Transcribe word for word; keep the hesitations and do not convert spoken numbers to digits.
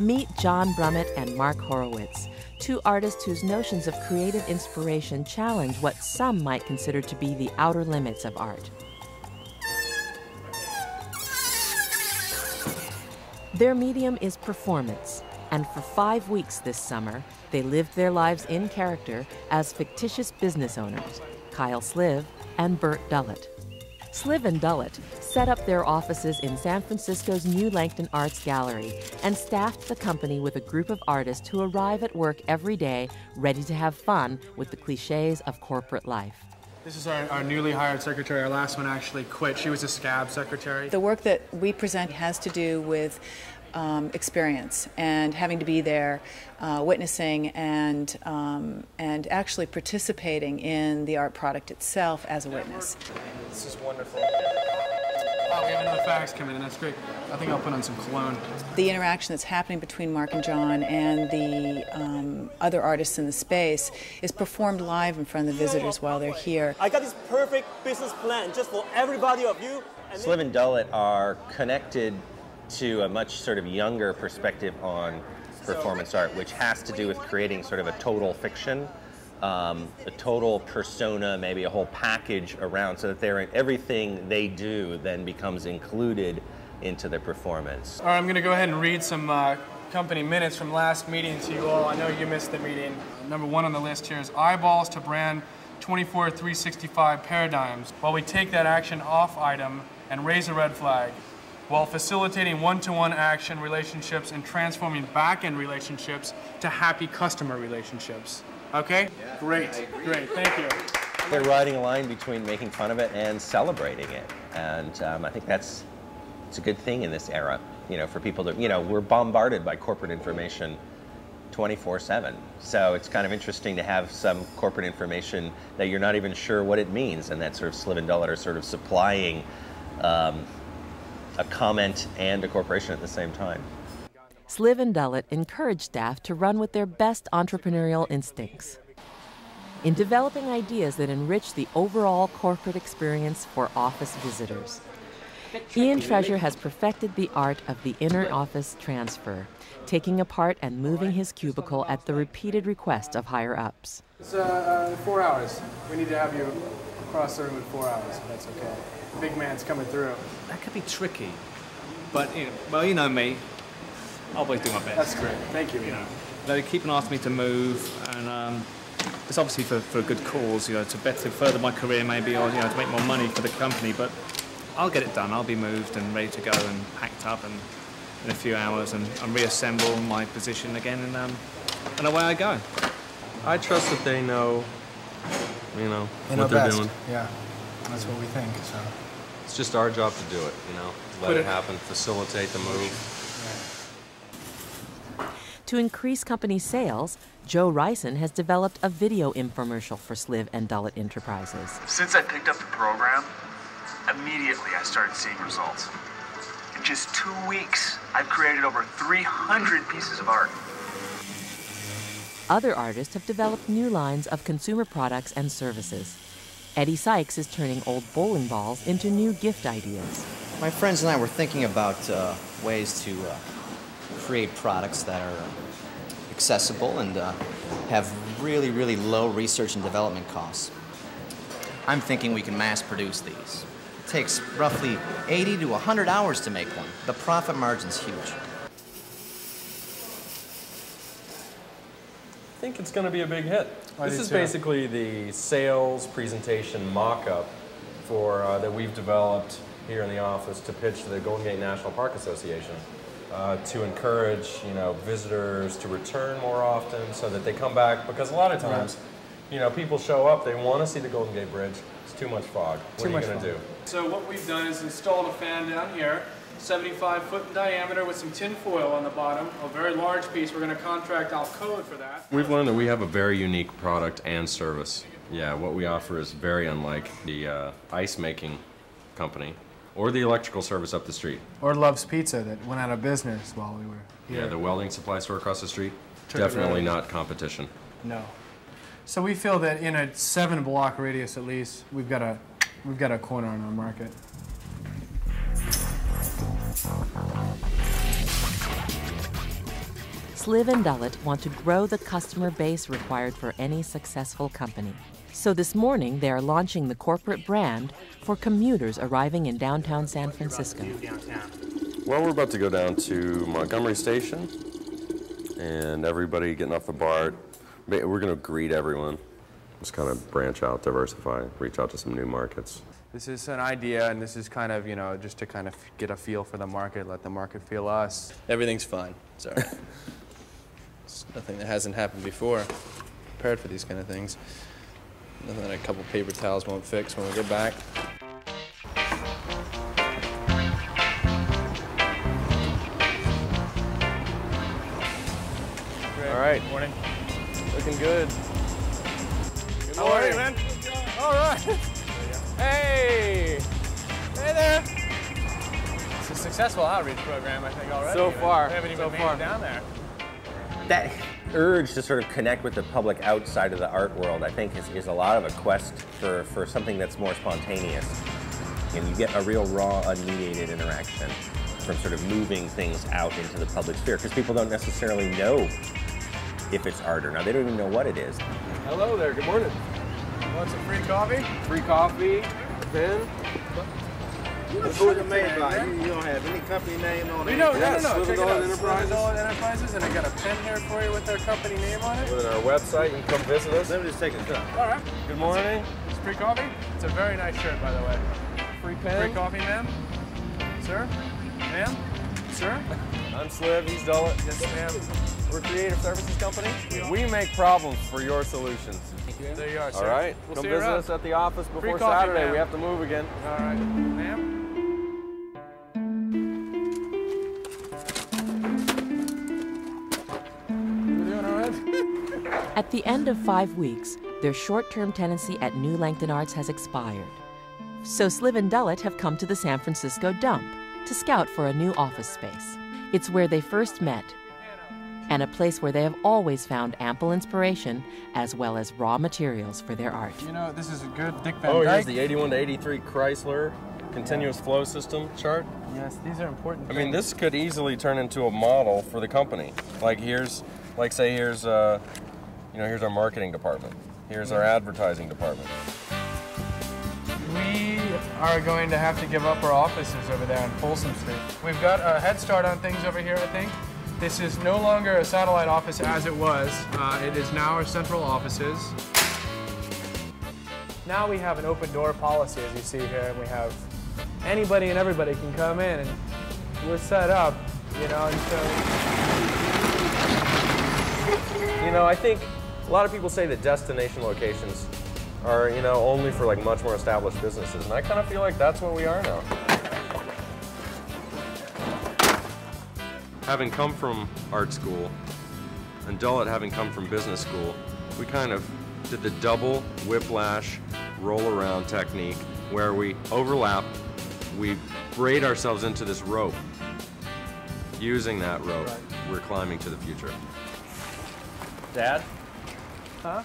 Meet Jon Brumit and Marc Horowitz, two artists whose notions of creative inspiration challenge what some might consider to be the outer limits of art. Their medium is performance, and for five weeks this summer, they lived their lives in character as fictitious business owners, Kyle Sliv and Bert Dulet. Sliv and Dulet set up their offices in San Francisco's New Langton Arts Gallery and staffed the company with a group of artists who arrive at work every day ready to have fun with the cliches of corporate life. This is our, our newly hired secretary. Our last one actually quit. She was a scab secretary. The work that we present has to do with um, experience and having to be there, uh, witnessing and, um, and actually participating in the art product itself as a witness. This is wonderful. Oh, we have another fax coming in. That's great. I think I'll put on some cologne. The interaction that's happening between Marc and Jon and the um, other artists in the space is performed live in front of the visitors while they're here. I got this perfect business plan just for everybody of you. And Sliv and Dulet are connected to a much sort of younger perspective on performance art, which has to do with creating sort of a total fiction. Um, a total persona, maybe a whole package around, so that they're in, everything they do then becomes included into their performance. All right, I'm going to go ahead and read some uh, company minutes from last meeting to you all. I know you missed the meeting. Number one on the list here is eyeballs to brand twenty-four three sixty-five paradigms. While we take that action off item and raise a red flag, while facilitating one-to-one action relationships and transforming back-end relationships to happy customer relationships. Okay? Yeah, great, great, thank you. They're riding a line between making fun of it and celebrating it. And um, I think that's it's a good thing in this era, you know, for people to, you know, we're bombarded by corporate information twenty-four seven. So it's kind of interesting to have some corporate information that you're not even sure what it means, and that sort of Sliv and Dulet are sort of supplying um, a comment and a corporation at the same time. Sliv and Dulet encourage staff to run with their best entrepreneurial instincts in developing ideas that enrich the overall corporate experience for office visitors. Ian Treasure has perfected the art of the inner office transfer, taking apart and moving his cubicle at the repeated request of higher-ups. It's uh, uh, four hours. We need to have you across the room in four hours, but that's okay. The big man's coming through. That could be tricky, but, you know, well, you know me. I'll always do my best. That's great. Thank you. You know, they keep on asking me to move, and um, it's obviously for, for a good cause. You know, to better further my career, maybe, or you know, to make more money for the company. But I'll get it done. I'll be moved and ready to go and packed up, and in a few hours, and, and reassemble my position again, and um, and away I go. I trust that they know, you know, they know what they're best. Doing. Yeah, that's what we think. So it's just our job to do it. You know, let Put it happen, facilitate the move. To increase company sales, Joe Rison has developed a video infomercial for Sliv and Dulet Enterprises. Since I picked up the program, immediately I started seeing results. In just two weeks, I've created over three hundred pieces of art. Other artists have developed new lines of consumer products and services. Eddie Sykes is turning old bowling balls into new gift ideas. My friends and I were thinking about uh, ways to uh, create products that are accessible and uh, have really, really low research and development costs. I'm thinking we can mass produce these. It takes roughly eighty to one hundred hours to make one. The profit margin's huge. I think it's going to be a big hit. I this is too. Basically the sales presentation mock-up for uh, that we've developed here in the office to pitch to the Golden Gate National Park Association. Uh, to encourage, you know, visitors to return more often so that they come back, because a lot of times, you know, people show up, they want to see the Golden Gate Bridge, it's too much fog. What are you going to do? So what we've done is installed a fan down here, seventy-five foot in diameter with some tin foil on the bottom, a very large piece. We're going to contract Alcoa for that. We've learned that we have a very unique product and service. Yeah, what we offer is very unlike the uh, ice making company. Or the electrical service up the street. Or Love's Pizza that went out of business while we were here. Yeah, the welding supply store across the street. Took Definitely not competition. No. So we feel that in a seven block radius at least, we've got a, we've got a corner on our market. Sliv and Dulet want to grow the customer base required for any successful company. So this morning, they are launching the corporate brand for commuters arriving in downtown San Francisco. Well, we're about to go down to Montgomery Station, and everybody getting off the BART. We're going to greet everyone. Just kind of branch out, diversify, reach out to some new markets. This is an idea, and this is kind of, you know, just to kind of get a feel for the market, let the market feel us. Everything's fine. Sorry. It's nothing that hasn't happened before. Prepared for these kind of things. Nothing that a couple paper towels won't fix when we get back. All right. Good morning. Looking good. Good morning. How are you, man? All right. Hey. Hey there. It's a successful outreach program, I think, already. So far. We haven't even so made far. It down there. That urge to sort of connect with the public outside of the art world, I think, is, is a lot of a quest for, for something that's more spontaneous. And you get a real raw, unmediated interaction from sort of moving things out into the public sphere, because people don't necessarily know if it's art or not. They don't even know what it is. Hello there, good morning. Want some free coffee? Free coffee, Ben. That's who it's made by. You, you don't have any company name on it. No, yes. no, no, no. Sliv Dulet Enterprises. Sliv Dulet Enterprises, and I got a pen here for you with our company name on it. With our website, you can come visit us. Let me just take a cup. All right. Good morning. It's free coffee. It's a very nice shirt, by the way. Free pen. Free coffee, ma'am. Sir? Ma'am? Sir? I'm Sliv. He's Dulet. Yes, ma'am. We're a creative services company. We make problems for your solutions. You. There you are, sir. All right. We'll come visit us at the office before coffee, Saturday. We have to move again. All right. Ma'am? At the end of five weeks, their short-term tenancy at New Langton Arts has expired. So Sliv and Dulet have come to the San Francisco dump to scout for a new office space. It's where they first met, and a place where they have always found ample inspiration as well as raw materials for their art. You know, this is a good Dick Van Dyke. Oh, here's the eighty-one to eighty-three Chrysler continuous flow system chart. Yes, these are important things. I mean, this could easily turn into a model for the company. Like here's, like say here's, uh, you know, here's our marketing department. Here's our advertising department. We are going to have to give up our offices over there on Folsom Street. We've got a head start on things over here, I think. This is no longer a satellite office as it was. Uh, it is now our central offices. Now we have an open door policy, as you see here, and we have anybody and everybody can come in, and we're set up, you know, and so. You know, I think a lot of people say that destination locations are, you know, only for like much more established businesses, and I kind of feel like that's what we are now. Having come from art school, and Dulet having come from business school, we kind of did the double whiplash roll-around technique where we overlap, we braid ourselves into this rope. Using that rope, we're climbing to the future. Dad? Huh?